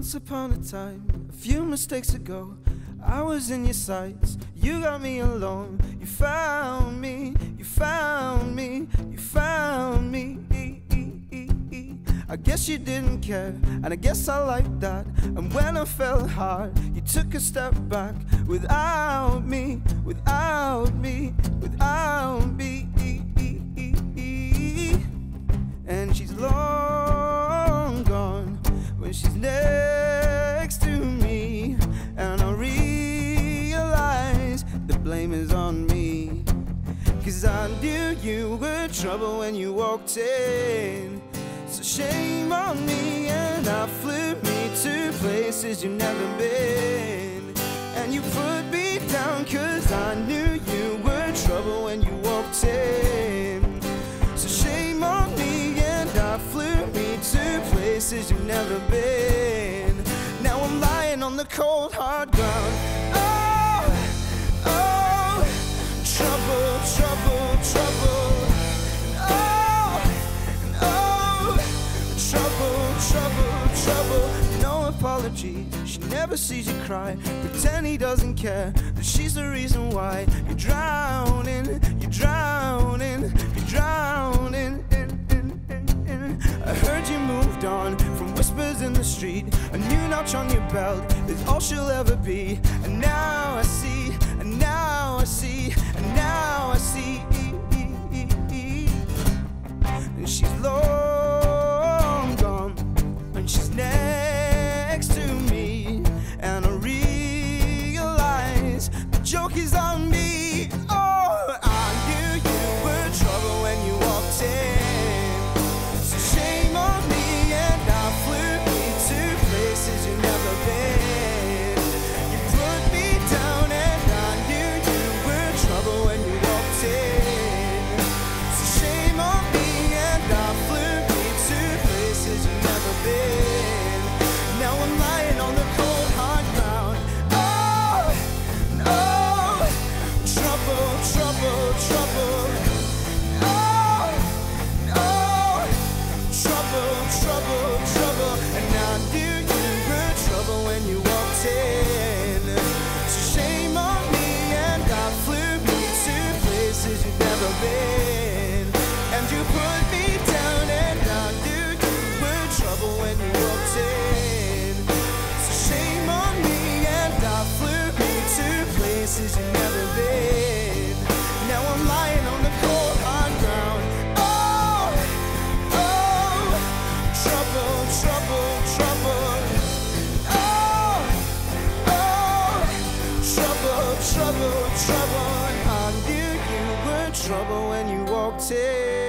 Once upon a time, a few mistakes ago, I was in your sights, you got me alone. You found me, you found me, you found me. I guess you didn't care, and I guess I liked that. And when I fell hard, you took a step back. Without me, without me, without me. And she's long gone when she's next to me, and I realize the blame is on me. 'Cause I knew you were trouble when you walked in, so shame on me. And I flew me to places you've never been, and you put me down 'cause I knew you were trouble when you walked in. So shame on me. And I flew me to places you've never been. Now I'm lying on the cold hard ground. Oh, oh, trouble, trouble, trouble. Oh, oh, trouble, trouble, trouble. No apology, she never sees you cry. Pretend he doesn't care, but she's the reason why. You're drowning, you're drowning, you're drowning. I heard you moved on from whispers in the street. A new notch on your belt is all she'll ever be. And now I see, and now I see, and now I see. And she's long gone when she's next to me, and I realize the joke is on me. Oh, I knew you were trouble when you walked in. Trouble, trouble, I knew you were trouble when you walked in.